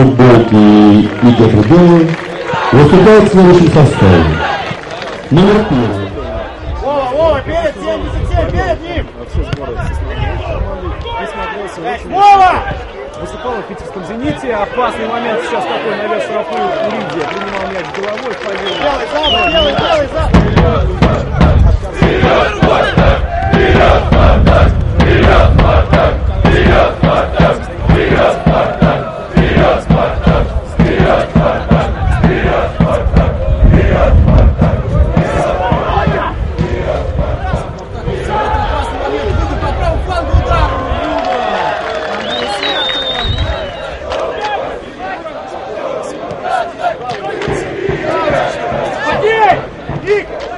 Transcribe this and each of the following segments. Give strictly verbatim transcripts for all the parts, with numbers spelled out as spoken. футболки и гетрубелы выступает в следующем составе. Номер первый. Вова, Вова, перед семьдесят семь, перед ним! Вова! Выступал в питерском «Зените». Опасный момент сейчас такой навес штрафную Лидия. Принимал мяч головой. Делай, Саба, делай, делай, Саба! Вперед, Спартак! Вперед, Спартак! Вперед, Спартак! Вперед, Спартак! Вперед, Спартак! Вперед, Спартак! Вперед, Спартак! Вперед, Спартак! Вперед, Спартак! Вперед, Спартак! Вперед, Спартак!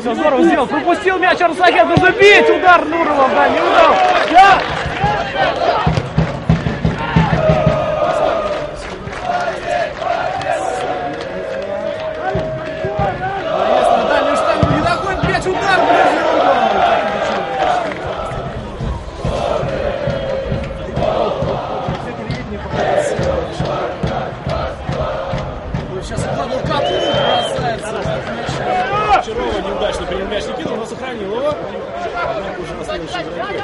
Здорово сделал, пропустил мяч Арсакян, нужно бить, удар Нурова в дальний удар. Да! Неудачно принял мяч, не кинул, но сохранил его. Однако уже осталось еще враги.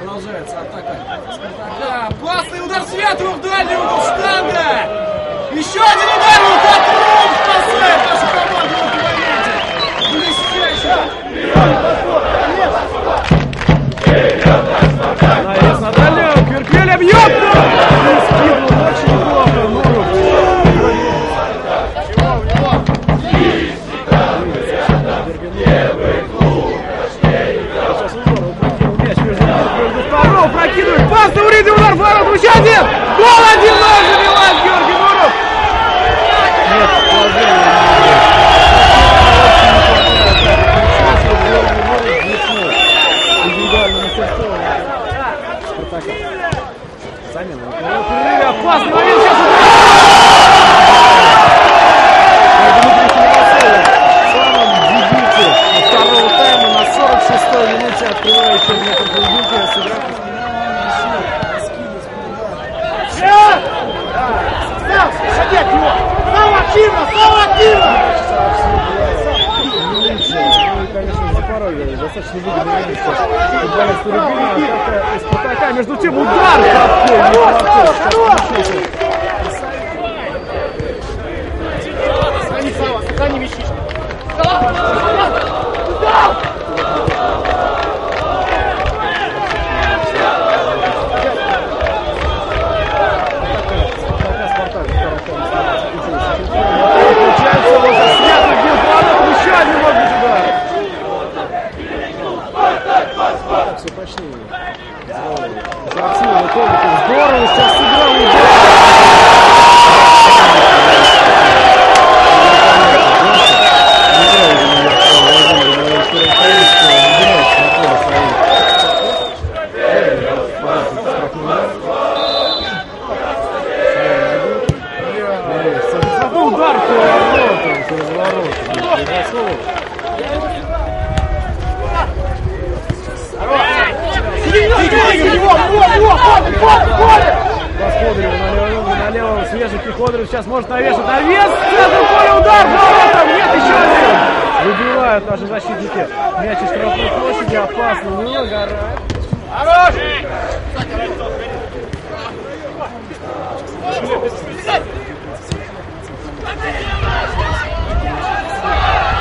Продолжается атака. Да, классный удар Светова в дальний угол штанга. Еще один удар, вот так Ром спасает нашу команду в моменте. Блестяще. Наезд на дальнюю, Кверквеля бьет! И скинул очень плохо Нуров. Чего у него? Сейчас Узоров прокинул мяч между второго, прокидывает пас, да урит удар в ворота, еще один! Гол один ноль забивает Георгий Нуров! Нет, положение. Замена. Опасный момент сейчас. Дмитрий Кривоцелов в самом дебюте второго тайма на сорок шестой минуте открывает турнир в дебюте, сыграв в достаточно выгодно из Спартака. Между тем удар такой. Сохрани Сава, сохрани Мещишка. Получается, уже снято без ворот. Еще один может быть удар. Все почти. Заактивил на комнату. Здорово, сейчас сыграл удар. Удар по развороту. Господарев налево, налево, свежий Киходорев сейчас может навешать на вес, центр, удар, воротом, нет, еще один! Выбивают наши защитники мяч из штрафной площади, опасно, ну, гора. Хорош!